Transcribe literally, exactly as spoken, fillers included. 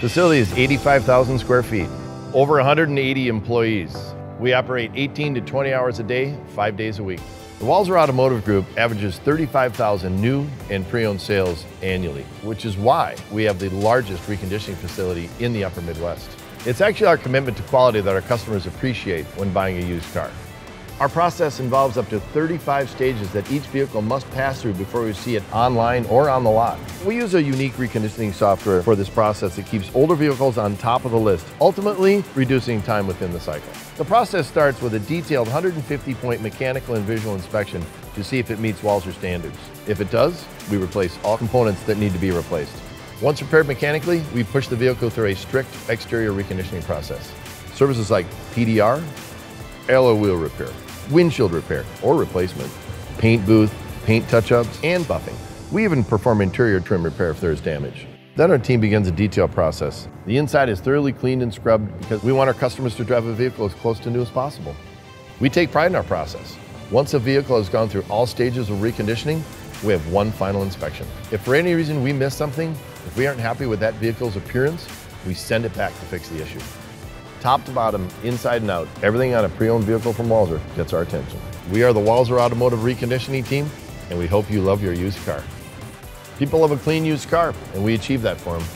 The facility is eighty-five thousand square feet, over one hundred eighty employees. We operate eighteen to twenty hours a day, five days a week. The Walser Automotive Group averages thirty-five thousand new and pre-owned sales annually, which is why we have the largest reconditioning facility in the Upper Midwest. It's actually our commitment to quality that our customers appreciate when buying a used car. Our process involves up to thirty-five stages that each vehicle must pass through before we see it online or on the lot. We use a unique reconditioning software for this process that keeps older vehicles on top of the list, ultimately reducing time within the cycle. The process starts with a detailed one hundred fifty point mechanical and visual inspection to see if it meets Walser standards. If it does, we replace all components that need to be replaced. Once repaired mechanically, we push the vehicle through a strict exterior reconditioning process. Services like P D R, alloy wheel repair, windshield repair or replacement, paint booth, paint touch-ups, and buffing. We even perform interior trim repair if there is damage. Then our team begins a detail process. The inside is thoroughly cleaned and scrubbed because we want our customers to drive a vehicle as close to new as possible. We take pride in our process. Once a vehicle has gone through all stages of reconditioning, we have one final inspection. If for any reason we miss something, if we aren't happy with that vehicle's appearance, we send it back to fix the issue. Top to bottom, inside and out, everything on a pre-owned vehicle from Walser gets our attention. We are the Walser Automotive Reconditioning Team, and we hope you love your used car. People love a clean used car, and we achieve that for them.